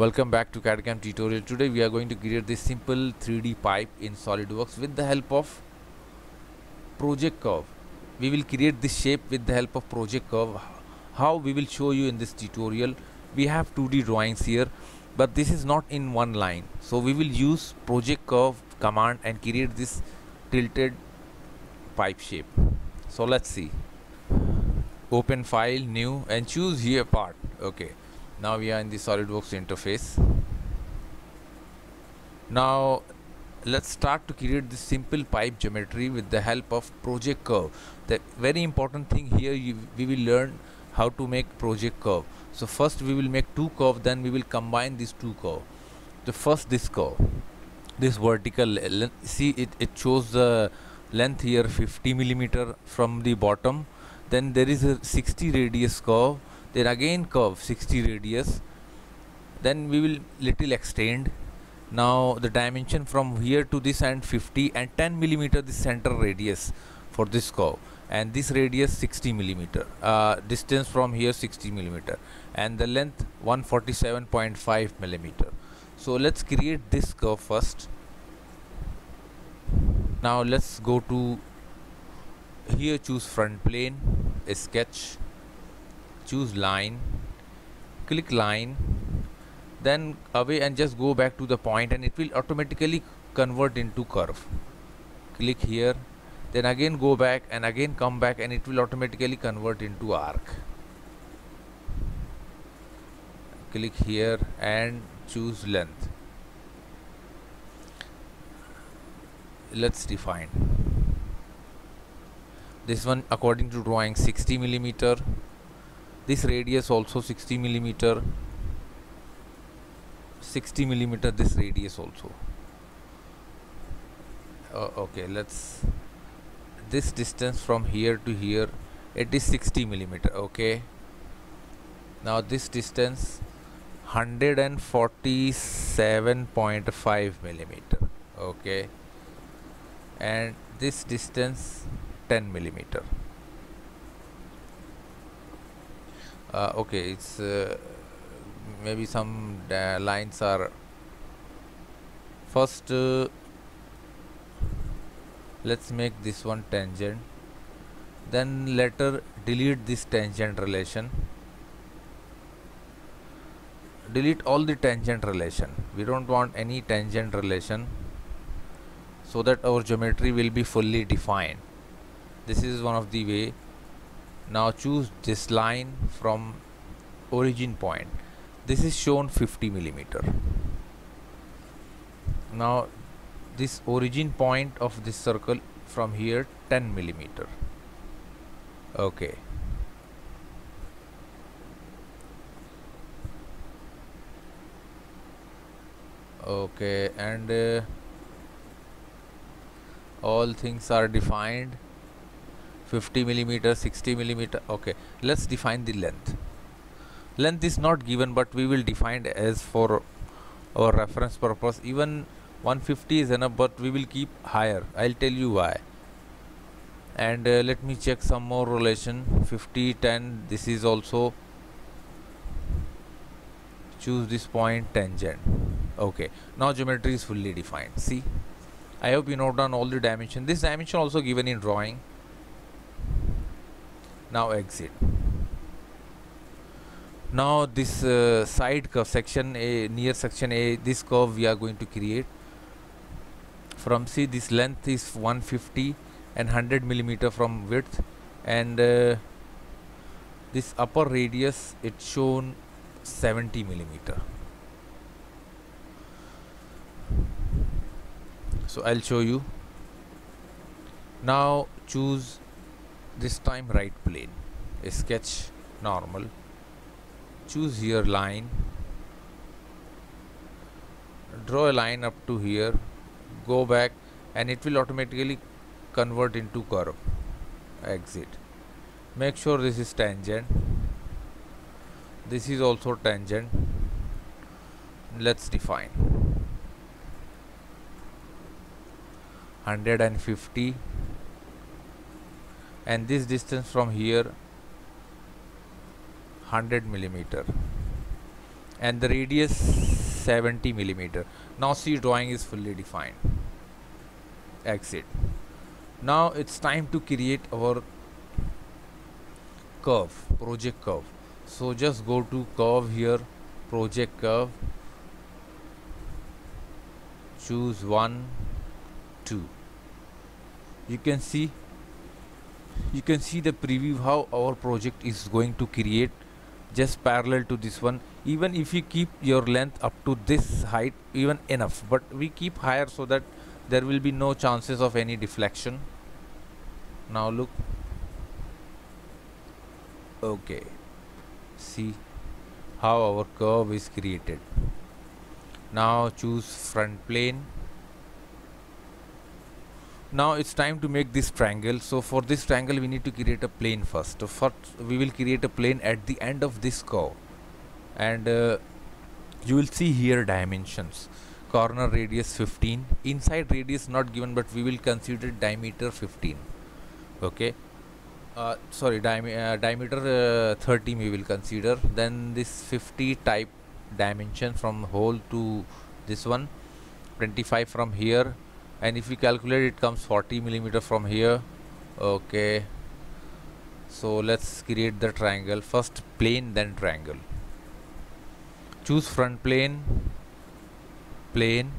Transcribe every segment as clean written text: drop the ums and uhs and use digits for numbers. Welcome back to CAD/CAM tutorial. Today we are going to create this simple 3D pipe in SolidWorks with the help of project curve. We will create this shape with the help of project curve. How we will show you in this tutorial. We have 2D drawings here, but this is not in one line. So we will use project curve command and create this tilted pipe shape. So let's see. Open file, new, and choose here part. Okay. Now we are in the SolidWorks interface. Now let's start to create this simple pipe geometry with the help of project curve. The very important thing here, we will learn how to make project curve. So first we will make two curves, then we will combine these two curves. The first this curve, this vertical, see it shows the length here 50 mm from the bottom. Then there is a 60 radius curve. Then again curve 60 radius, then we will little extend. Now the dimension from here to this end 50 and 10 mm the center radius for this curve, and this radius 60 mm, distance from here 60 mm, and the length 147.5 mm. So let's create this curve first. Now let's go to here, choose front plane, a sketch, choose line, click line, then away and just go back to the point and it will automatically convert into curve. Click here, then again go back and again come back and it will automatically convert into arc. Click here and choose length. Let's define this one according to drawing 60 mm. This radius also 60 mm, 60 mm this radius also. Okay, let's, this distance from here to here, it is 60 mm. Okay, now this distance 147.5 mm. Okay, and this distance 10 mm. Okay, it's maybe some lines are first. Let's make this one tangent, then later delete this tangent relation, delete all the tangent relation, we don't want any tangent relation, so that our geometry will be fully defined. This is one of the way. Now choose this line from origin point. This is shown 50 mm. Now this origin point of this circle from here 10 mm. Okay, okay, and all things are defined. 50 mm, 60 mm. Okay, let's define the length. Length is not given, but we will define as for our reference purpose. Even 150 is enough, but we will keep higher. I'll tell you why. And let me check some more relation. 50, 10. This is also, choose this point, tangent. Okay, now geometry is fully defined. See, I hope you note down all the dimension. This dimension also given in drawing. Now exit. Now this side curve, section A, near section A, this curve we are going to create from, see, this length is 150 and 100 mm from width, and this upper radius it's shown 70 mm. So I'll show you. Now choose this time right plane, a sketch, normal, choose here line, draw a line up to here, go back and it will automatically convert into curve. Exit. Make sure this is tangent, this is also tangent. Let's define 150, and this distance from here 100 mm, and the radius 70 millimeter. Now see, drawing is fully defined. Exit. Now it's time to create our curve, project curve. So just go to curve here, project curve, choose 1, 2. You can see the preview how our project is going to create, just parallel to this one. Even if you keep your length up to this height, even enough, but we keep higher so that there will be no chances of any deflection. Now look, okay, see how our curve is created. Now choose front plane. Now it's time to make this triangle. So for this triangle we need to create a plane first. So first we will create a plane at the end of this curve, and you will see here dimensions. Corner radius 15, inside radius not given, but we will consider diameter 15. Okay, diameter 30 we will consider. Then this 50 type dimension from hole to this one, 25 from here, and if we calculate it comes 40 millimeter from here. Okay, so let's create the triangle first, plane then triangle. Choose front plane, plane.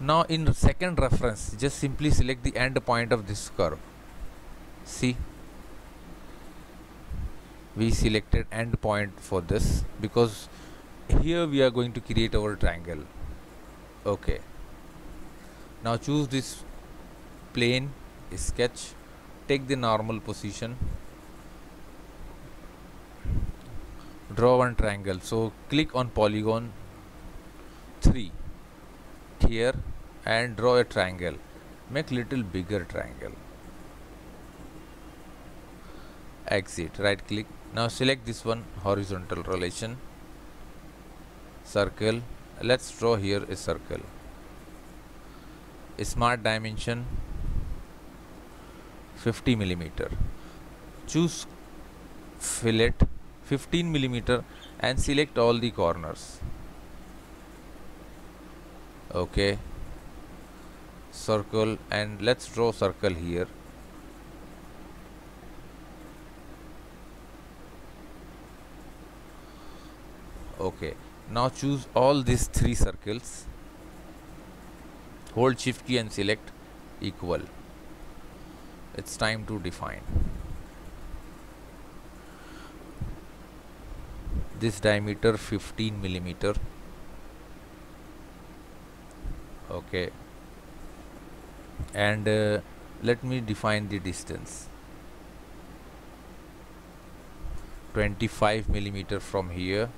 Now in second reference just simply select the end point of this curve. See, we selected end point for this because here we are going to create our triangle. Okay, now choose this plane, sketch, take the normal position, draw one triangle. So click on polygon 3 here and draw a triangle. Make little bigger triangle. Exit, right click. Now select this one, horizontal relation, circle. Let's draw here a circle. A smart dimension 50 millimeter. Choose fillet 15 millimeter and select all the corners. Okay, circle, and let's draw circle here. Okay, now choose all these three circles, hold shift key and select equal. It's time to define. This diameter 15 millimeter. Okay, and let me define the distance, 25 millimeter from here.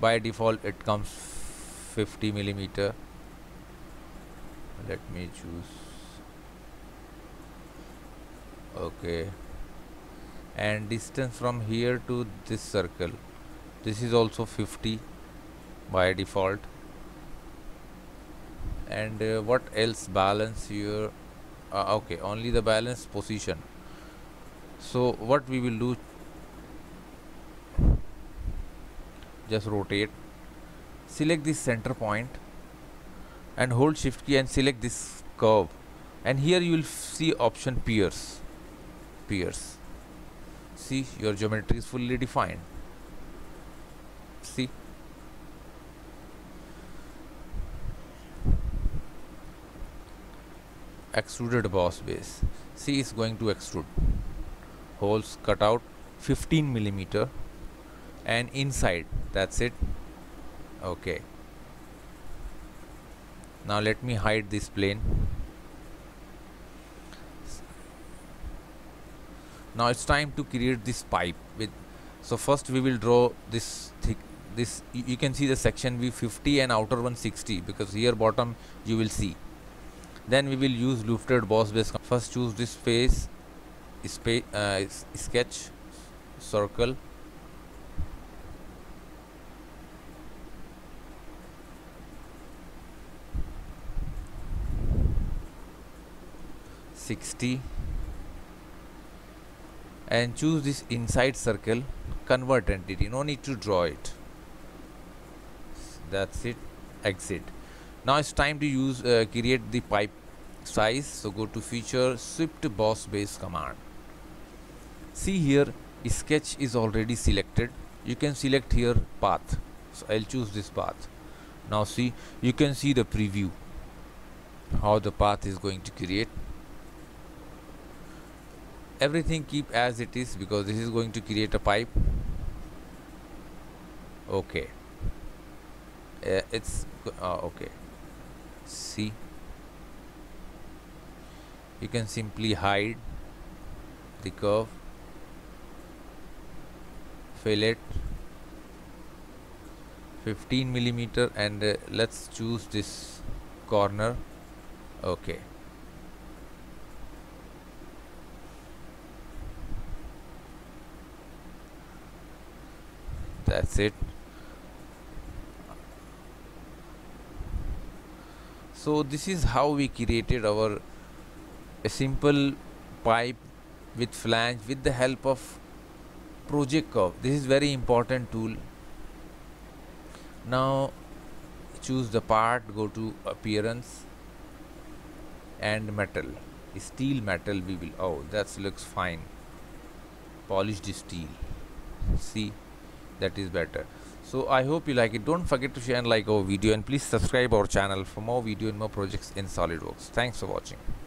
By default it comes 50 millimeter. Let me choose. Okay, and distance from here to this circle, this is also 50 by default. And what else? Balance here. Okay, only the balance position. So what we will do, just rotate, select this center point and hold shift key and select this curve, and here you will see option pierce. Pierce. See, your geometry is fully defined. See, extruded boss base. See, is going to extrude. Holes cut out 15 millimeter and inside, that's it. Okay, now let me hide this plane. Now it's time to create this pipe with. So first we will draw this thick, this you can see the section V 50 and outer 160, because here bottom you will see. Then we will use lifted boss base. First choose this face, sketch, circle, and choose this inside circle, convert entity, no need to draw it. That's it, exit. Now it's time to use create the pipe size. So go to feature, Swept boss base command. See here, sketch is already selected. You can select here path, so I'll choose this path. Now see, you can see the preview how the path is going to create. Everything keep as it is because this is going to create a pipe. Okay, okay, see, you can simply hide the curve, fillet 15 millimeter, and let's choose this corner. Okay, that's it. So this is how we created our simple pipe with flange with the help of project curve. This is very important tool. Now choose the part, go to appearance and metal, steel metal we will, oh that looks fine, polished steel, see, that is better. So I hope you like it. Don't forget to share and like our video, and please subscribe our channel for more video and more projects in SolidWorks. Thanks for watching.